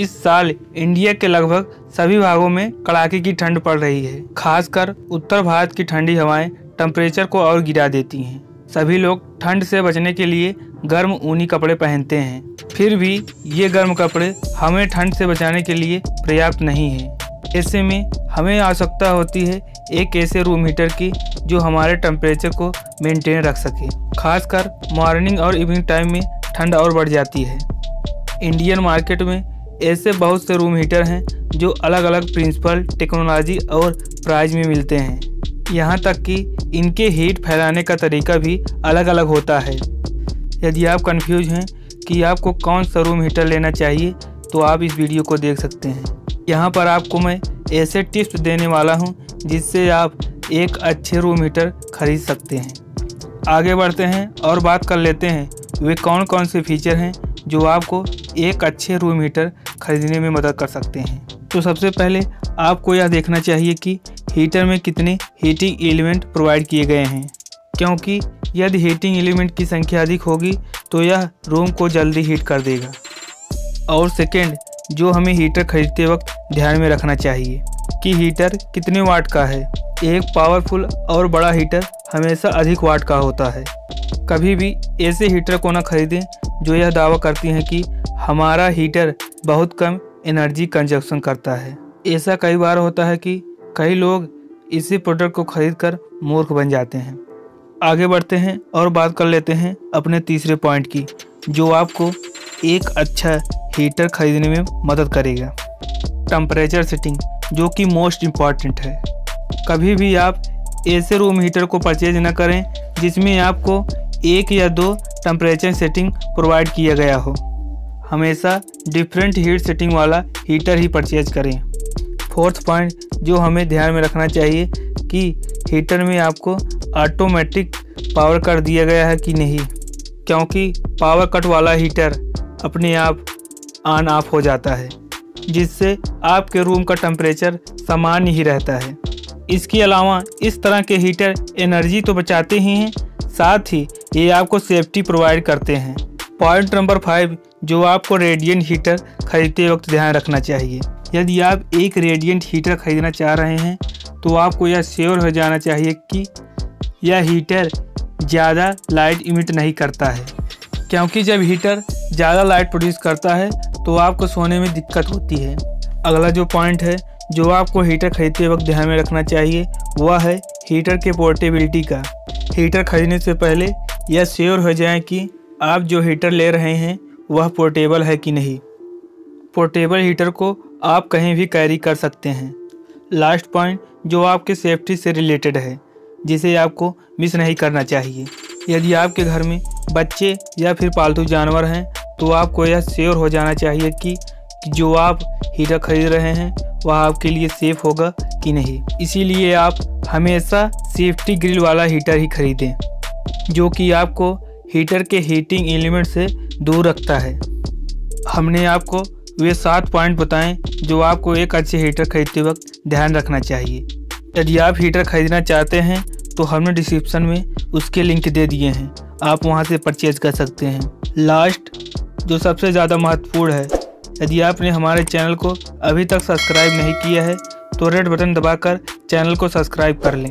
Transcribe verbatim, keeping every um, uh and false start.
इस साल इंडिया के लगभग सभी भागों में कड़ाके की ठंड पड़ रही है। खासकर उत्तर भारत की ठंडी हवाएं टेम्परेचर को और गिरा देती हैं। सभी लोग ठंड से बचने के लिए गर्म ऊनी कपड़े पहनते हैं, फिर भी ये गर्म कपड़े हमें ठंड से बचाने के लिए पर्याप्त नहीं है। ऐसे में हमें आवश्यकता होती है एक ऐसे रूम हीटर की जो हमारे टेम्परेचर को मेंटेन रख सके। खासकर मॉर्निंग और इवनिंग टाइम में ठंड और बढ़ जाती है। इंडियन मार्केट में ऐसे बहुत से रूम हीटर हैं जो अलग अलग प्रिंसिपल, टेक्नोलॉजी और प्राइस में मिलते हैं। यहाँ तक कि इनके हीट फैलाने का तरीका भी अलग अलग होता है। यदि आप कंफ्यूज हैं कि आपको कौन सा रूम हीटर लेना चाहिए तो आप इस वीडियो को देख सकते हैं। यहाँ पर आपको मैं ऐसे टिप्स देने वाला हूँ जिससे आप एक अच्छे रूम हीटर खरीद सकते हैं। आगे बढ़ते हैं और बात कर लेते हैं वे कौन कौन से फीचर हैं जो आपको एक अच्छे रूम हीटर खरीदने में मदद कर सकते हैं। तो सबसे पहले आपको यह देखना चाहिए कि हीटर में कितने हीटिंग एलिमेंट प्रोवाइड किए गए हैं, क्योंकि यदि हीटिंग एलिमेंट की संख्या अधिक होगी तो यह रूम को जल्दी हीट कर देगा। और सेकेंड, जो हमें हीटर खरीदते वक्त ध्यान में रखना चाहिए कि हीटर कितने वाट का है। एक पावरफुल और बड़ा हीटर हमेशा अधिक वाट का होता है। कभी भी ऐसे हीटर को ना खरीदें जो यह दावा करती हैं कि हमारा हीटर बहुत कम एनर्जी कंजप्शन करता है। ऐसा कई बार होता है कि कई लोग इसी प्रोडक्ट को खरीदकर मूर्ख बन जाते हैं। आगे बढ़ते हैं और बात कर लेते हैं अपने तीसरे पॉइंट की, जो आपको एक अच्छा हीटर खरीदने में मदद करेगा। टेम्परेचर सेटिंग, जो कि मोस्ट इम्पॉर्टेंट है। कभी भी आप ऐसे रूम हीटर को परचेज ना करें जिसमें आपको एक या दो टेम्परेचर सेटिंग प्रोवाइड किया गया हो। हमेशा डिफरेंट हीट सेटिंग वाला हीटर ही परचेज करें। फोर्थ पॉइंट जो हमें ध्यान में रखना चाहिए कि हीटर में आपको ऑटोमेटिक पावर कट दिया गया है कि नहीं, क्योंकि पावर कट वाला हीटर अपने आप ऑन ऑफ हो जाता है जिससे आपके रूम का टेम्परेचर सामान्य ही रहता है। इसके अलावा इस तरह के हीटर एनर्जी तो बचाते ही हैं, साथ ही ये आपको सेफ्टी प्रोवाइड करते हैं। पॉइंट नंबर फाइव, जो आपको रेडिएंट हीटर खरीदते वक्त ध्यान रखना चाहिए। यदि आप एक रेडिएंट हीटर खरीदना चाह रहे हैं तो आपको यह श्योर हो जाना चाहिए कि यह हीटर ज़्यादा लाइट इमिट नहीं करता है, क्योंकि जब हीटर ज़्यादा लाइट प्रोड्यूस करता है तो आपको सोने में दिक्कत होती है। अगला जो पॉइंट है जो आपको हीटर खरीदते वक्त ध्यान में रखना चाहिए वह है हीटर के पोर्टेबिलिटी का। हीटर खरीदने से पहले यह श्योर हो जाए कि आप जो हीटर ले रहे हैं वह पोर्टेबल है कि नहीं। पोर्टेबल हीटर को आप कहीं भी कैरी कर सकते हैं। लास्ट पॉइंट जो आपके सेफ्टी से रिलेटेड है, जिसे आपको मिस नहीं करना चाहिए। यदि आपके घर में बच्चे या फिर पालतू जानवर हैं तो आपको यह श्योर हो जाना चाहिए कि जो आप हीटर खरीद रहे हैं वह आपके लिए सेफ़ होगा कि नहीं। इसीलिए आप हमेशा सेफ्टी ग्रिल वाला हीटर ही खरीदें, जो कि आपको हीटर के हीटिंग एलिमेंट से दूर रखता है। हमने आपको वे सात पॉइंट बताएं जो आपको एक अच्छे हीटर खरीदते वक्त ध्यान रखना चाहिए। यदि आप हीटर खरीदना चाहते हैं तो हमने डिस्क्रिप्शन में उसके लिंक दे दिए हैं, आप वहां से परचेज कर सकते हैं। लास्ट जो सबसे ज़्यादा महत्वपूर्ण है, यदि आपने हमारे चैनल को अभी तक सब्सक्राइब नहीं किया है तो रेड बटन दबाकर चैनल को सब्सक्राइब कर लें।